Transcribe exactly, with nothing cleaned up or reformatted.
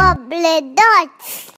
Bubbly Dots.